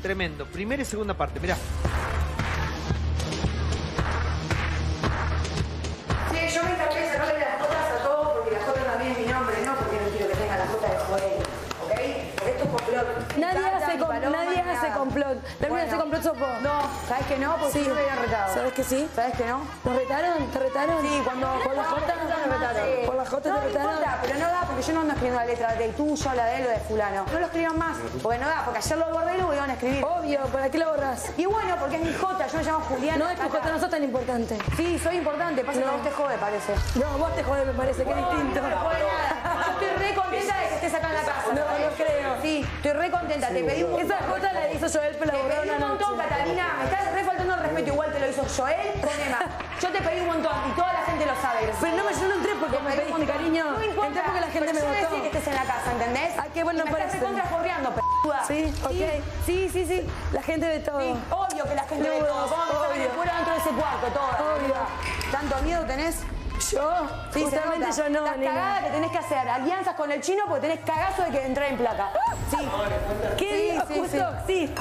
Tremendo. Primera y segunda parte, mirá. Sí, yo me encargué de sacarle las jotas a todos porque las jotas también es mi nombre, no porque no quiero que tengan las jotas de Joel, ¿ok? Esto es complot. Nadie hace complot. Termina de hacer complot sos vos. No, ¿sabes que no? Porque sí. Yo me había retado. ¿Sabes que sí? ¿Sabes que no? ¿Nos retaron? ¿Te retaron? Sí, cuando por las jotas nos retaron. Por las jotas nos retaron. No importa, pero no da porque yo no ando escribiendo la letra del tuyo, la de él o de fulano. No lo escriban más, porque no da, porque ayer lo borré y lo volvieron a escribir. Obvio, ¿para qué lo borras? Y bueno, porque es mi jota, yo me llamo Juliana. No, es que jota no sos tan importante. Sí, soy importante, pasa que vos te jode, parece. No, vos te jode, me parece, que es distinto. Yo estoy re contenta de que estés acá en la casa. No, no creo. Sí, estoy re contenta, te pedí un... Esa jota la hizo Joel, pero la borré una noche. Te pedí un montón, Catalina, me estás re faltando el respeto, igual te lo hizo Joel, ponema. Yo te pedí un montón y toda la gente lo sabe. Pero no, yo no entré porque me pediste, cariño. No importa, entré porque la gente me votó. Yo decía que estés en la casa, ¿entendés? Ah, qué bueno, parece. Me estás recontraforreando, p***uda. Sí, ok. Sí, sí, sí, la gente ve todo. Sí, obvio que la gente ve todo. Vamos a sacar el cuero dentro de ese cuarto, todo. Obvio. ¿Tanto miedo tenés? ¿Yo? Sí, justamente yo no. Las cagadas que tenés que hacer, alianzas con el chino porque tenés cagazo de que entrar en placa. Sí. ¿Qué? Sí, sí, sí.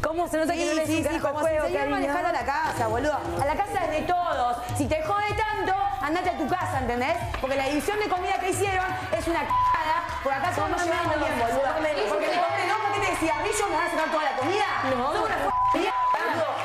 ¿Cómo se nota que no le decís como se enseñó a manejar a la casa, boludo? A la casa es de todos. Si te jode tanto, andate a tu casa, ¿entendés? Porque la división de comida que hicieron es una cagada. Por acá todos nos llevamos bien, boludo. Porque me compré, ¿no? ¿Por qué te decía? ¿A mí yo me van a sacar toda la comida? No. Son una mierda.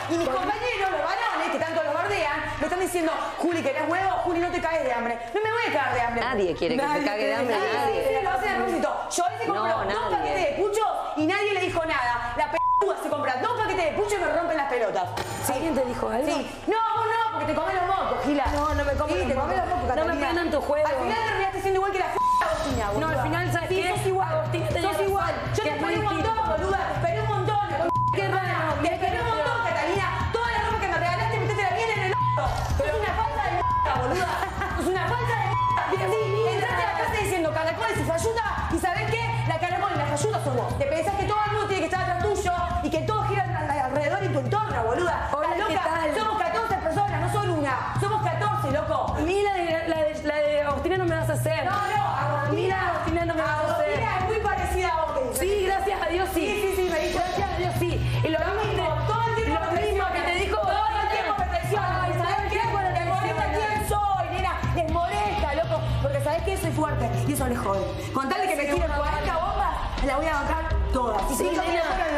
Y mis compañeros, los varones, que tanto los bardean, me están diciendo, Juli, ¿querés huevo? Juli, no te cagues de hambre. No me voy a cagar de hambre. Nadie quiere que se cague de hambre. Nadie. Lo hacen a propósito. Yo a veces compro dos paquetes de puchos y nadie le dijo nada. La p***uda se compra dos paquetes de puchos y me rompen las pelotas. ¿Sí? ¿Alguien te dijo algo? Sí. No, vos no, porque te comés los mocos, Gila. No, no me comés los mocos. Sí, te comés los mocos, Catalina. No me prendan tu juego. Al final te terminaste siendo igual que la p*** Agostina, boluda. No, al final, ¿sabes qué? Sos igual, Agostina. Sos igual. Yo te esperé un montón, boluda. Te esperé un montón. Qué rara. Te esperé un montón, Catalina. Toda la ropa que me regalaste, metiste la mierda en el o***o. Sos una falta de m***a, boluda. Sos una falta de m***a. Entraste a la casa diciendo caracoles y falluta y ¿sabés qué? La caracol y la falluta son vos. Te pensás que todo el mundo tiene que estar atrás tuyo y que todo gira alrededor y tu entorno, boluda. Hola, ¿qué tal? Somos 14 personas, no solo una. Somos 14, loco. A mí la de Agostina no me vas a hacer. No, no, Agostina no me vas a hacer. Agostina es muy parecida a vos. Sí, gracias a Dios, sí. Sí, me dijo. Gracias a Dios, sí. Y lo mismo, todo el tiempo perfección. Lo mismo que te dijo. Todo el tiempo perfección. Ay, ¿sabés qué? Les molesta quién soy, nena. Les molesta, loco. Porque ¿sabés qué? Soy fuerte y eso les jode. Con tal de que me tiro 40 bombas, la voy a bancar todas. Sí, nena.